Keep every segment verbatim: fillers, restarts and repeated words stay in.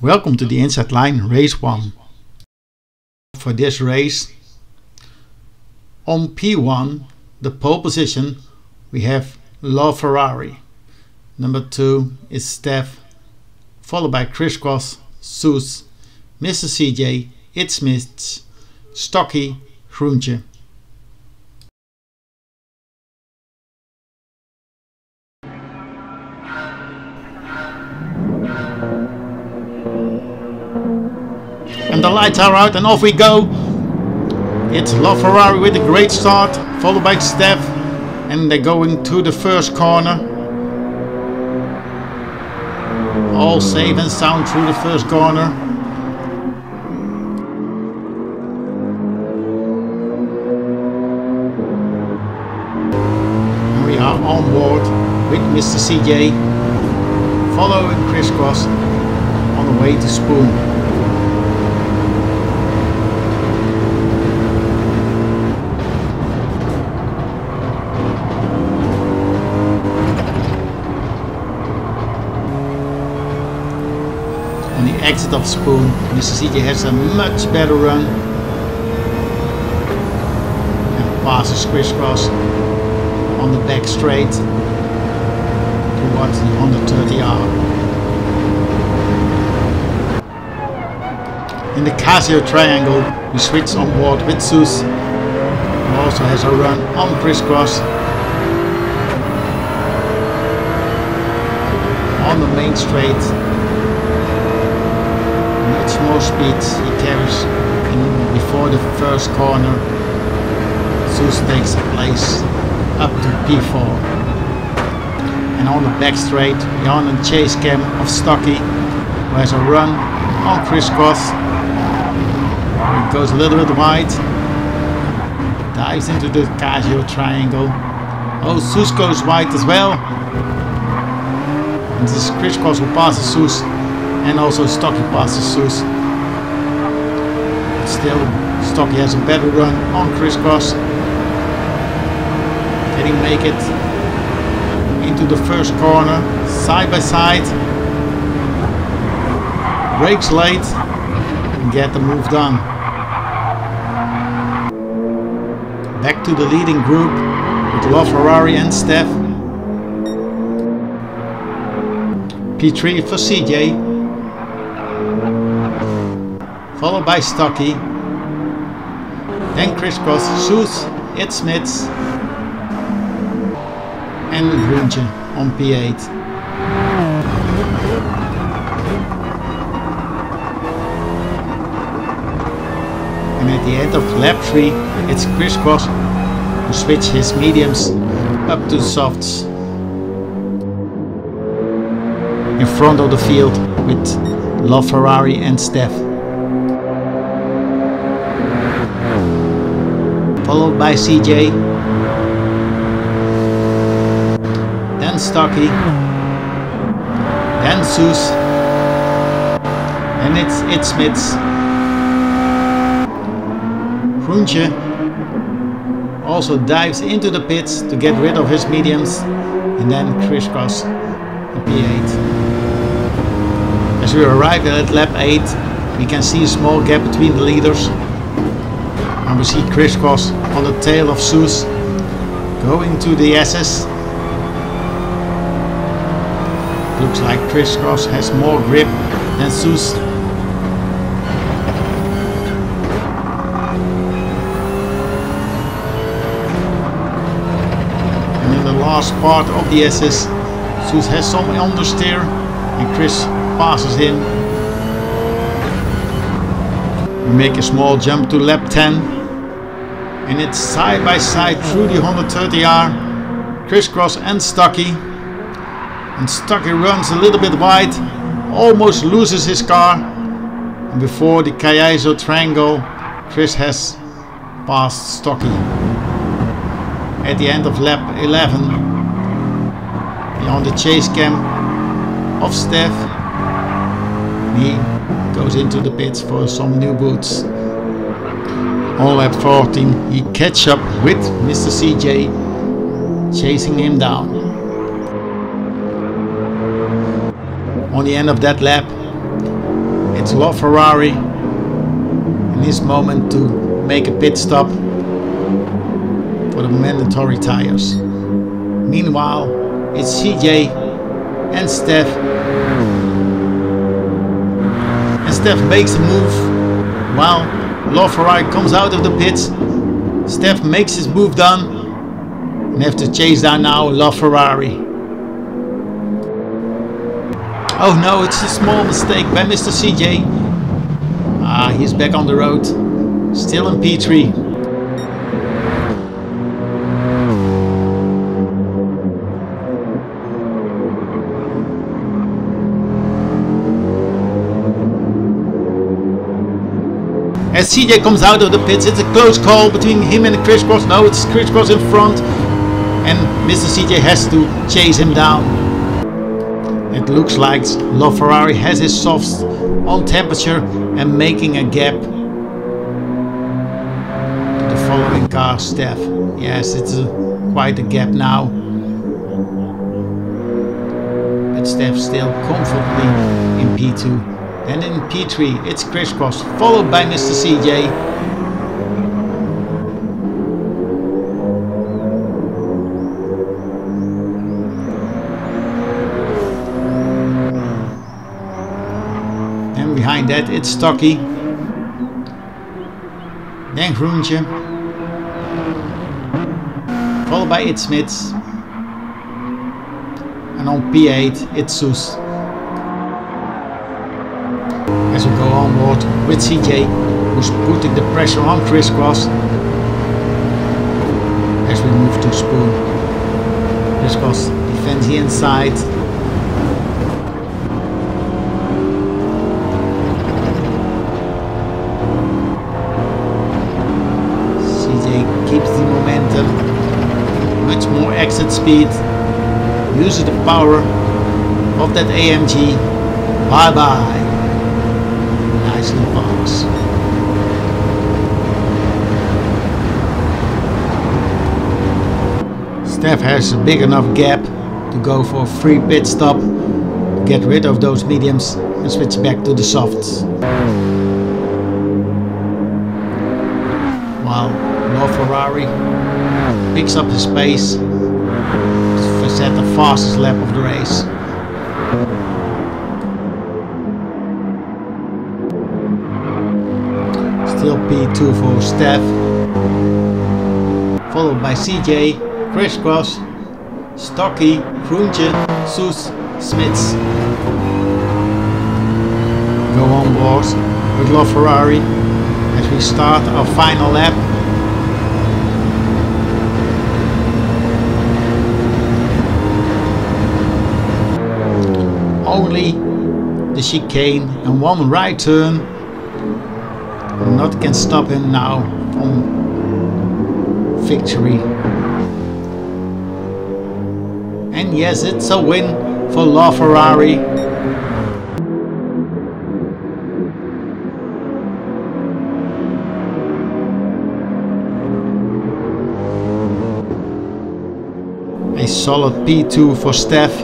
Welcome to the InsideLine race one. For this race, on P one, the pole position, we have LaFerrari. Number two is Steph, followed by Crisscross, Soos, Mister C J, It's Mitch, Stocky, Groentje. And the lights are out and off we go. It's LaFerrari with a great start, followed by Steph, and they're going to the first corner. All safe and sound through the first corner. And we are on board with Mister C J, following Crisscross on the way to Spoon. On the exit of Spoon, Mister C J has a much better run and passes Crisscross on the back straight towards the one thirty R. In the Casio Triangle, we switch on board with Soos, who also has a run on Crisscross on the main straight. Much more speed he carries in before the first corner. Soos takes a place up to P four. And on the back straight, we are on the chase cam of Stocky, who has a run on Crisscross. It goes a little bit wide, dives into the Casio Triangle. Oh, Soos goes wide as well. And this is Crisscross who passes Soos. And also Stocky passes Soos. Still, Stocky has a better run on Crisscross. Can he make it into the first corner, side by side? Brakes late and get the move done. Back to the leading group with LaFerrari and Steph. P three for C J, followed by Stocky, then Crisscross, Soos, It's Mitz, and Groentje on P eight. And at the end of lap three, it's Crisscross who switches his mediums up to softs in front of the field with LaFerrari and Steph, followed by C J, then Stocky, then Soos, and it's It's Mitz. Groentje also dives into the pits to get rid of his mediums, and then Crisscross on P eight. As we arrive at lap eight, we can see a small gap between the leaders. And we see Crisscross on the tail of Soos going to the S's. Looks like Crisscross has more grip than Soos. And in the last part of the S's, Soos has some understeer and Chris passes him. We make a small jump to lap ten. And it's side by side through the one thirty R, Crisscross and Stocky. And Stocky runs a little bit wide, almost loses his car. And before the Kayaiso triangle, Chris has passed Stocky. At the end of lap eleven, on the chase cam of Steph, he goes into the pits for some new boots. On lap fourteen, he catches up with Mister C J, chasing him down. On the end of that lap, It's LaFerrari in his moment to make a pit stop for the mandatory tires. Meanwhile, it's C J and Steph. And Steph makes a move while LaFerrari comes out of the pits. Steph makes his move done and have to chase down now LaFerrari. Oh no, it's a small mistake by Mister C J. Ah, he's back on the road. Still in P three. As C J comes out of the pits, it's a close call between him and Crisscross. No, it's Crisscross in front. And Mister C J has to chase him down. It looks like LaFerrari has his softs on temperature and making a gap to the following car, Steph. Yes, it's a, quite a gap now. But Steph still comfortably in P two. And in P three, it's Crisscross, followed by Mister C J. Behind that, it's Stocky, then Groentje, followed by It's Smits, and on P eight, it's Soes. As we go onward with C J, who's putting the pressure on Crisscross as we move to Spoon. Crisscross defends the inside. Keeps the momentum, much more exit speed, uses the power of that A M G. Bye bye. Nicely parks. Steph has a big enough gap to go for a free pit stop, get rid of those mediums and switch back to the softs. Wow. LaFerrari picks up the space to set the fastest lap of the race. Still P two for Steph, followed by C J, Crisscross, Stocky, Groentje, Soes, Smits. Go on board with LaFerrari as we start our final lap. Only the chicane and one right turn. Nothing can stop him now from victory. And yes, it's a win for LaFerrari. A solid P two for Steph.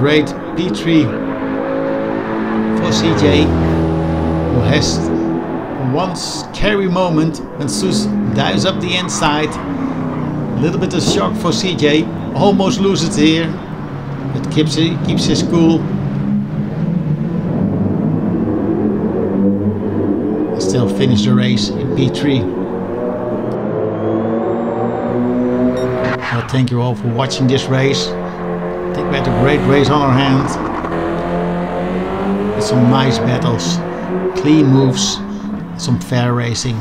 Great P three for C J, who has one scary moment when Soes dives up the inside. A little bit of shock for C J, almost loses here, but keeps, keeps his cool. Still finished the race in P three. Well, thank you all for watching this race. I think we had a great race on our hands, with some nice battles, clean moves, some fair racing.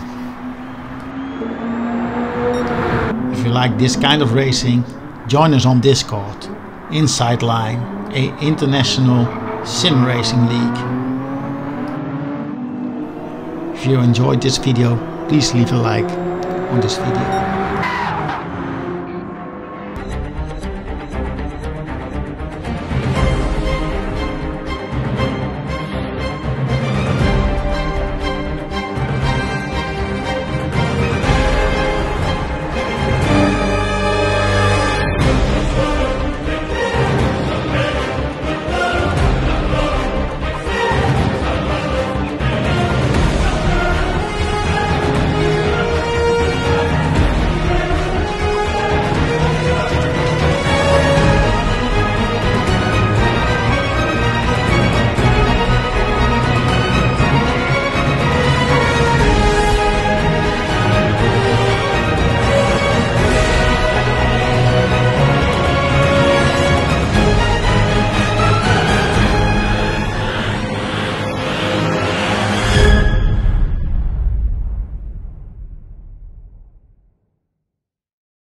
If you like this kind of racing, join us on Discord, InsideLine, an international sim racing league. If you enjoyed this video, please leave a like on this video.